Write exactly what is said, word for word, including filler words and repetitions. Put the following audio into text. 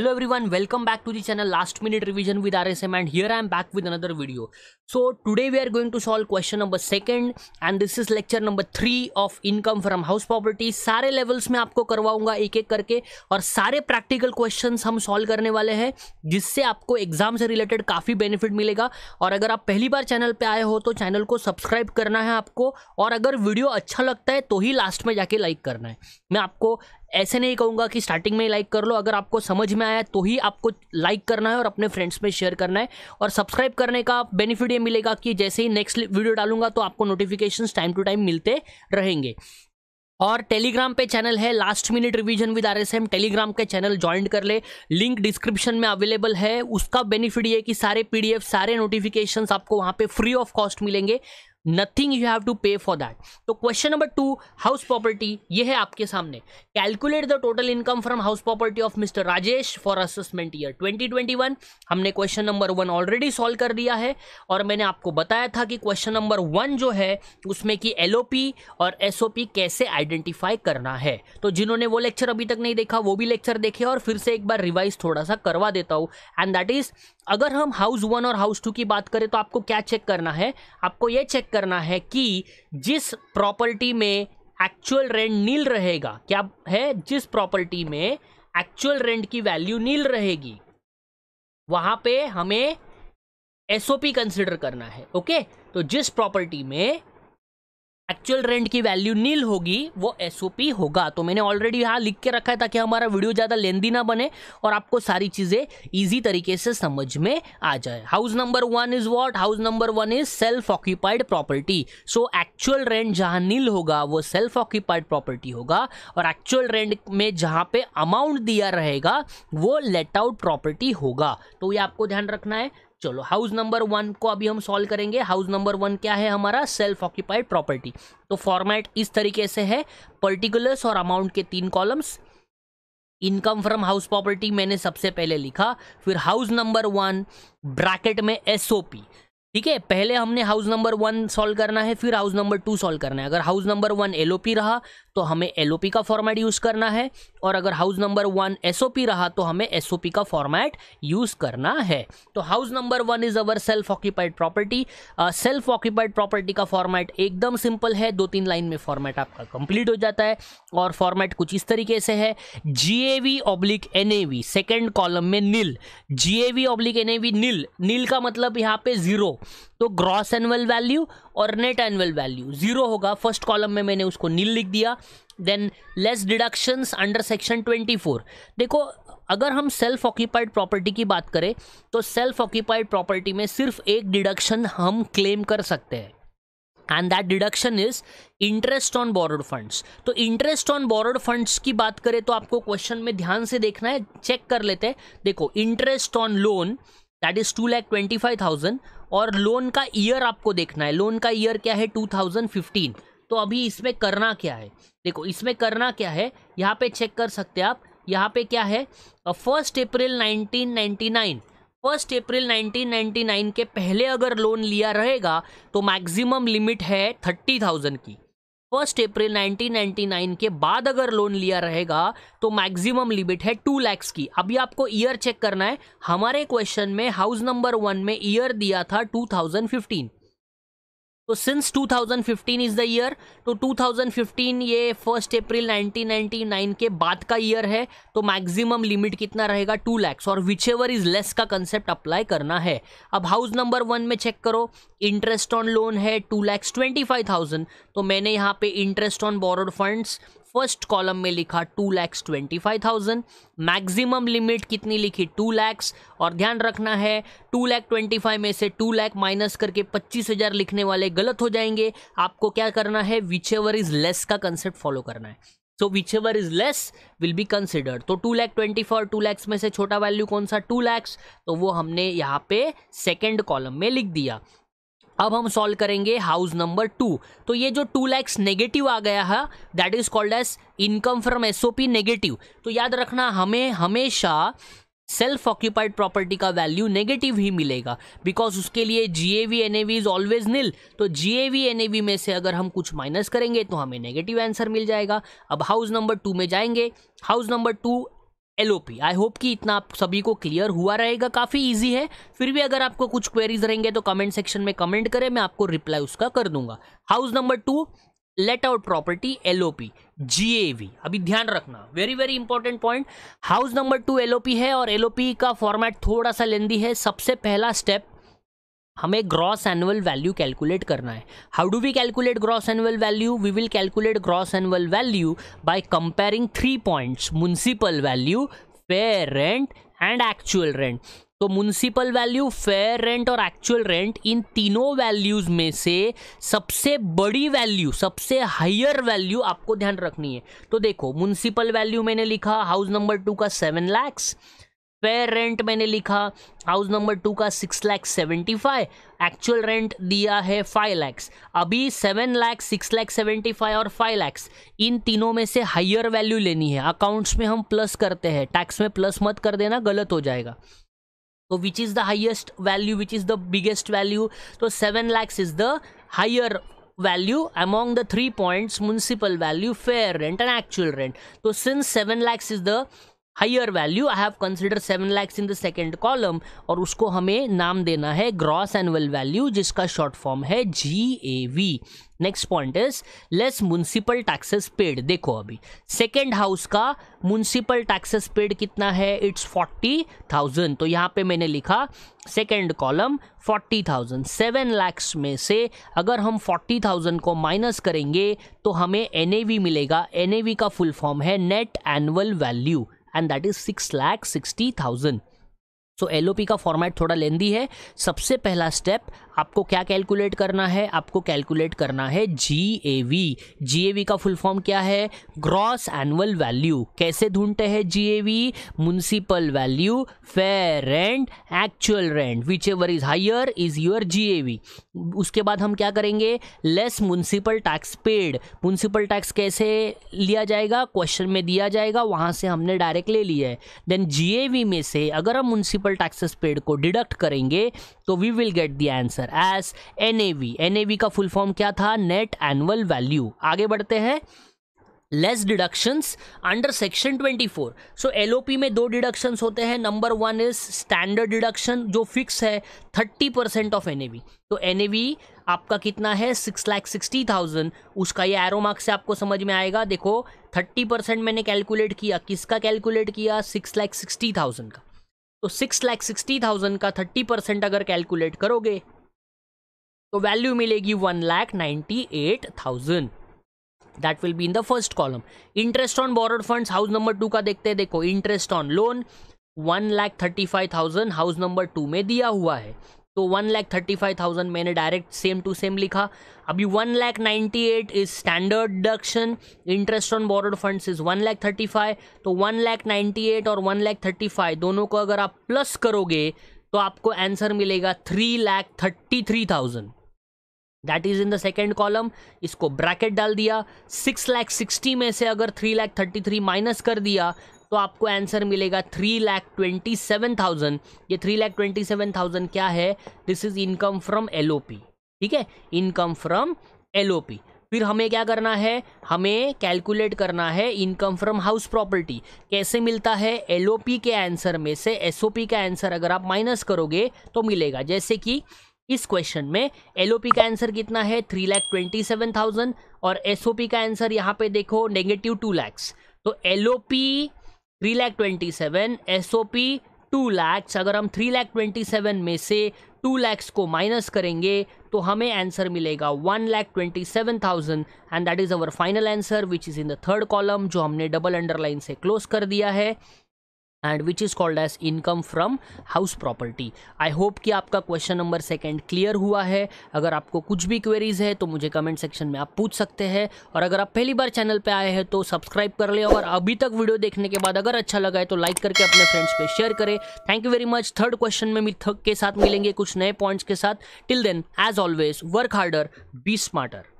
Hello everyone, welcome back to the channel Last Minute Revision with R S M, and here I am back with another video. So today we are going to solve question number second, and this is lecture number three of income from house property. सारे levels में आपको करवाऊंगा एक एक करके और सारे practical questions हम solve करने वाले हैं, जिससे आपको exam से related काफ़ी benefit मिलेगा. और अगर आप पहली बार channel पे आए हो तो channel को subscribe करना है आपको, और अगर video अच्छा लगता है तो ही last में जाके like करना है. मैं आपको ऐसे नहीं कहूँगा कि स्टार्टिंग में ही लाइक कर लो. अगर आपको समझ में आया तो ही आपको लाइक करना है और अपने फ्रेंड्स में शेयर करना है. और सब्सक्राइब करने का बेनिफिट ये मिलेगा कि जैसे ही नेक्स्ट वीडियो डालूंगा तो आपको नोटिफिकेशंस टाइम टू टाइम मिलते रहेंगे. और टेलीग्राम पे चैनल है last minute revision with RSM. Telegram के चैनल ज्वाइन कर ले, लिंक डिस्क्रिप्शन में अवेलेबल है. उसका बेनिफिट ये कि सारे पीडीएफ, सारे नोटिफिकेशंस आपको वहाँ पे फ्री ऑफ कॉस्ट मिलेंगे. Nothing you have to pay for that. तो question number two, house property, ये है आपके सामने. Calculate the total income from house property of mister Rajesh for assessment year twenty twenty one. हमने question number one already solve कर दिया है, और मैंने आपको बताया था कि क्वेश्चन नंबर वन जो है उसमें कि एल ओ पी और एस ओ पी कैसे आइडेंटिफाई करना है. तो जिन्होंने वो लेक्चर अभी तक नहीं देखा वो भी लेक्चर देखे, और फिर से एक बार रिवाइज थोड़ा सा करवा देता हूँ. एंड दैट इज, अगर हम हाउस वन और हाउस टू की बात करें तो आपको क्या चेक करना है? आपको ये चेक करना है कि जिस प्रॉपर्टी में एक्चुअल रेंट नील रहेगा, क्या है, जिस प्रॉपर्टी में एक्चुअल रेंट की वैल्यू नील रहेगी वहां पे हमें एसओपी कंसिडर करना है. ओके, तो जिस प्रॉपर्टी में एक्चुअल रेंट की वैल्यू नील होगी वो एसओपी होगा. तो मैंने ऑलरेडी यहाँ लिख के रखा है ताकि हमारा वीडियो ज़्यादा लेंदी ना बने और आपको सारी चीज़ें इजी तरीके से समझ में आ जाए. House number one is what? House number one is self occupied property. So actual rent जहाँ नील होगा वो सेल्फ ऑक्यूपाइड प्रॉपर्टी होगा, और एक्चुअल रेंट में जहाँ पे अमाउंट दिया रहेगा वो लेट आउट प्रॉपर्टी होगा. तो ये आपको ध्यान रखना है. चलो, हाउस नंबर वन को अभी हम सॉल्व करेंगे. हाउस नंबर वन क्या है हमारा? Self occupied property. तो फॉर्मेट इस तरीके से है, पर्टिकुलर्स और अमाउंट के तीन columns. Income from house property मैंने सबसे पहले लिखा, फिर हाउस नंबर वन ब्रैकेट में एसओपी. ठीक है, पहले हमने हाउस नंबर वन सॉल्व करना है, फिर हाउस नंबर टू सॉल्व करना है. अगर हाउस नंबर वन एलओपी रहा तो हमें एलओपी का फॉर्मेट यूज़ करना है, और अगर हाउस नंबर वन एसओपी रहा तो हमें एसओपी का फॉर्मेट यूज़ करना है. तो house number one is our self occupied property. Self occupied property का फॉर्मेट एकदम सिंपल है, दो तीन लाइन में फॉर्मेट आपका कंप्लीट हो जाता है. और फॉर्मेट कुछ इस तरीके से है, G A V oblique N A V, second column में nil. G A V oblique N A V nil. Nil का मतलब यहाँ पे जीरो. तो ग्रॉस एनुअल वैल्यू और नेट एनुअल वैल्यू जीरो होगा. फर्स्ट कॉलम में मैंने उसको नील लिख दिया. Then less deductions under section twenty four. देखो, अगर हम सेल्फ ऑक्यूपाइड प्रॉपर्टी की बात करें तो सेल्फ ऑक्यूपाइड प्रॉपर्टी में सिर्फ एक डिडक्शन हम क्लेम कर सकते हैं, and that deduction is interest on borrowed funds. तो interest on borrowed funds की बात करें तो आपको क्वेश्चन में ध्यान से देखना है, चेक कर लेते हैं. देखो, interest on loan that is two lakh twenty five thousand, और लोन का ईयर आपको देखना है. लोन का ईयर क्या है? Two thousand fifteen. तो अभी इसमें करना क्या है? देखो, इसमें करना क्या है, यहाँ पे चेक कर सकते हैं आप. यहाँ पे क्या है, first April nineteen ninety nine. First April nineteen ninety nine के पहले अगर लोन लिया रहेगा तो मैक्सिमम लिमिट है थर्टी थाउजेंड की. First April nineteen ninety nine के बाद अगर लोन लिया रहेगा तो मैक्सिमम लिमिट है टू लैक्स की. अभी आपको ईयर चेक करना है. हमारे क्वेश्चन में हाउस नंबर वन में ईयर दिया था टू थाउजेंड फिफ्टीन. तो since two thousand fifteen is the year, तो टू थाउजेंड फिफ्टीन ये first April nineteen ninety nine के बाद का ईयर है. तो मैक्सिमम लिमिट कितना रहेगा? टू लैक्स. और विच एवर इज़ लेस का कंसेप्ट अप्लाई करना है. अब हाउस नंबर वन में चेक करो, इंटरेस्ट ऑन लोन है two lakhs twenty five thousand. तो मैंने यहाँ पे interest on borrowed funds first column में लिखा two lakhs twenty five thousand. Maximum limit कितनी लिखी? टू लैक्स. और ध्यान रखना है टू लैख ट्वेंटी फाइव में से टू लैख माइनस करके पच्चीस हज़ार लिखने वाले गलत हो जाएंगे. आपको क्या करना है? विच एवर इज़ लेस का कंसेप्ट फॉलो करना है. So whichever is less will be considered. तो two lakh twenty four two lakhs में से छोटा वैल्यू कौन सा? टू लैक्स. तो वो हमने यहाँ पे सेकेंड कॉलम में लिख दिया. अब हम सॉल्व करेंगे हाउस नंबर टू. तो ये जो टू लैक्स नेगेटिव आ गया है that is called as income from SOP negative. तो याद रखना, हमें हमेशा सेल्फ ऑक्यूपाइड प्रॉपर्टी का वैल्यू नेगेटिव ही मिलेगा, बिकॉज उसके लिए G A V N A V is always nil. तो G A V N A V में से अगर हम कुछ माइनस करेंगे तो हमें नेगेटिव आंसर मिल जाएगा. अब हाउस नंबर टू में जाएंगे. House number two L O P. I hope कि इतना आप सभी को क्लियर हुआ रहेगा, काफ़ी इजी है। फिर भी अगर आपको कुछ क्वेरीज रहेंगे तो कमेंट सेक्शन में कमेंट करें, मैं आपको रिप्लाई उसका कर दूंगा। House number two, let out property L O P G A V. अभी ध्यान रखना, very very important point. House number two L O P है और एल ओ पी का फॉर्मेट थोड़ा सा लेंदी है। सबसे पहला स्टेप, हमें ग्रॉस एनुअल वैल्यू कैलकुलेट करना है। How do we calculate gross annual value? We will calculate gross annual value by comparing three points, municipal value, fair rent and actual rent. तो म्युनिसिपल वैल्यू, फेयर रेंट और actual rent, इन तीनों values में से सबसे बड़ी value, सबसे higher value आपको ध्यान रखनी है। तो देखो, म्युनिसिपल वैल्यू मैंने लिखा हाउस नंबर टू का सेवन लैक्स, फेयर रेंट मैंने लिखा हाउस नंबर टू का six lakh seventy five, actual rent दिया है फाइव लैक्स। अभी seven lakh, six lakh seventy five और फाइव लैक्स, इन तीनों में से हायर वैल्यू लेनी है। अकाउंट्स में हम प्लस करते हैं, टैक्स में प्लस मत कर देना, गलत हो जाएगा। तो which is the highest value, which is the biggest value? तो seven lakhs is the higher value among the three points municipal value, fair rent and actual rent. तो since seven lakhs is the higher value, I have consider seven lakhs in the second column और उसको हमें नाम देना है gross annual value, जिसका short form है G A V. Next point is less municipal taxes paid. देखो अभी सेकेंड हाउस का म्युनिसिपल टैक्सेस पेड कितना है? It's forty thousand. तो यहाँ पे मैंने लिखा second column forty thousand. Seven lakhs में से अगर हम फोर्टी थाउजेंड को माइनस करेंगे तो हमें एन ए वी मिलेगा। एन ए वी का फुल फॉर्म है net annual value and that is six lakh sixty thousand. So L O P का फॉर्मेट थोड़ा लेंदी है। सबसे पहला स्टेप आपको क्या कैलकुलेट करना है? आपको कैलकुलेट करना है G A V. G A V का फुल फॉर्म क्या है? Gross annual value. कैसे ढूंढते हैं G A V? Municipal value, fair rent, actual rent, whichever is higher is your G A V. उसके बाद हम क्या करेंगे? Less municipal tax paid. Municipal tax कैसे लिया जाएगा? क्वेश्चन में दिया जाएगा, वहाँ से हमने डायरेक्ट ले लिया है। देन जी ए वी में से अगर हम म्युनिसिपल टैक्सेस पेड को डिडक्ट करेंगे तो we will get the answer as N A V. N A V का फुल फॉर्म क्या था? Net annual value. आगे बढ़ते हैं, less deductions under section twenty four. So L O P में दो डिडक्शंस होते हैं। Number one is standard deduction जो फिक्स है, thirty percent of N A V. तो एन ए वी आपका कितना है? Six lakh sixty thousand. उसका ये एरो मार्क से आपको समझ में आएगा। देखो थर्टी परसेंट मैंने कैलकुलेट किया, किसका कैलकुलेट किया? सिक्स लैख सिक्सटी थाउजेंड का। तो सिक्स लैख सिक्सटी थाउजेंड का थर्टी परसेंट अगर कैलकुलेट करोगे तो वैल्यू मिलेगी one lakh ninety eight thousand. That will be in the first column. Interest on borrowed funds house number two का देखते हैं। देखो interest on loan one lakh thirty five thousand house number two में दिया हुआ है। तो one lakh thirty five thousand मैंने डायरेक्ट सेम टू सेम लिखा। अभी one lakh ninety eight is standard deduction, interest on borrowed funds is one lakh thirty five. तो one lakh ninety eight और वन लैख थर्टी फाइव दोनों को अगर आप प्लस करोगे तो आपको आंसर मिलेगा three lakh thirty three thousand. That is in the second column. इसको ब्रैकेट डाल दिया। सिक्स लैख सिक्सटी में से अगर three lakh thirty three minus कर दिया तो आपको आंसर मिलेगा three lakh twenty seven thousand. ये three lakh twenty seven thousand क्या है? This is income from L O P. ठीक है, income from L O P. फिर हमें क्या करना है? हमें कैलकुलेट करना है इनकम फ्रॉम हाउस प्रॉपर्टी। कैसे मिलता है? एल ओ पी के आंसर में से एस ओ पी का आंसर अगर आप माइनस करोगे तो मिलेगा। जैसे कि इस क्वेश्चन में एल ओ पी का आंसर कितना है? Three lakh twenty seven thousand और एस ओ पी का आंसर यहाँ पे देखो नेगेटिव टू लैक्स। तो L O P three lakh twenty seven, S O P two lakhs. अगर हम थ्री लैख ट्वेंटी सेवन में से टू लैक्स को माइनस करेंगे तो हमें आंसर मिलेगा one lakh twenty seven thousand. And that is our final answer which is in the third column, जो हमने डबल अंडरलाइन से क्लोज कर दिया है and which is called as income from house property. I hope कि आपका question number second clear हुआ है। अगर आपको कुछ भी क्वेरीज है तो मुझे कमेंट सेक्शन में आप पूछ सकते हैं। और अगर आप पहली बार चैनल पे आए हैं तो सब्सक्राइब कर लें। और अभी तक वीडियो देखने के बाद अगर अच्छा लगा है तो लाइक करके अपने फ्रेंड्स पे शेयर करें। Thank you very much. Third question में थर्ड के साथ मिलेंगे कुछ नए पॉइंट्स के साथ। Till then as always, work harder, be smarter.